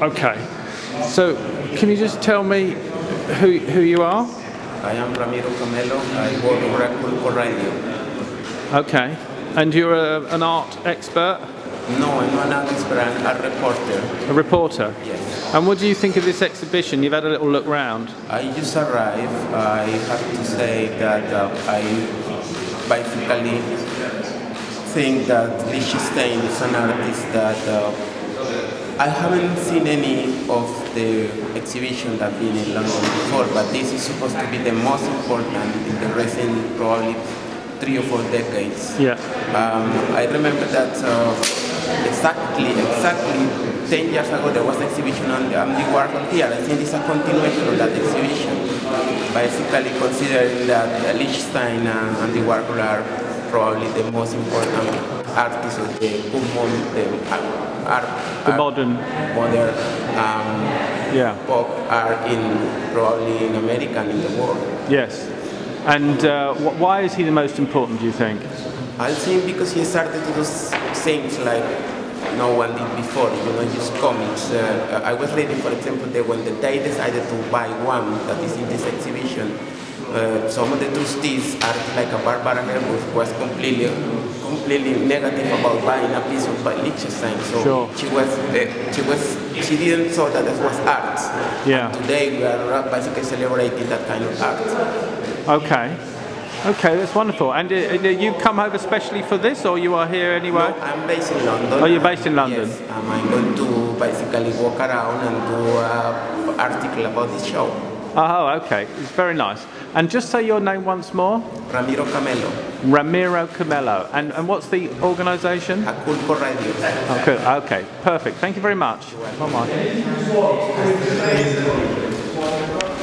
Okay. So, can you just tell me who you are? I am Ramiro Camello. I work for Culpo Radio. Okay. And you're an art expert? No, I'm not an artist, but I'm a reporter. A reporter? Yes. And what do you think of this exhibition? You've had a little look round. I just arrived. I have to say that I basically think that Lichtenstein is an artist that I haven't seen any of the exhibition that been in London before, but this is supposed to be the most important in the recent probably 3 or 4 decades. Yeah. I remember that exactly 10 years ago there was an exhibition on Andy Warhol here. I think it's a continuation of that exhibition, basically considering that Lichtenstein and Andy Warhol are probably the most important artists of the movement, the modern pop art in probably in America and in the world. Yes. And why is he the most important, do you think? I think because he started to do things like no one did before, you know, just comics. I was reading, for example, that when the Tate decided to buy one that is in this exhibition, some of the trustees are like a Barbara Herbusch was completely negative about buying a piece of Lichtenstein. So sure. She didn't thought that it was art. Yeah. And today we are basically celebrating that kind of art. Okay, okay, that's wonderful. And you've come over specially for this, or you are here anyway? No, I'm based in London. Oh, you're based in London? Yes, I'm going to basically walk around and do an article about this show. Oh, okay, it's very nice. And just say your name once more. Ramiro Camello. Ramiro Camello. And what's the organisation? Culpo Radio. Oh, cool. Okay, perfect. Thank you very much. Bye-bye.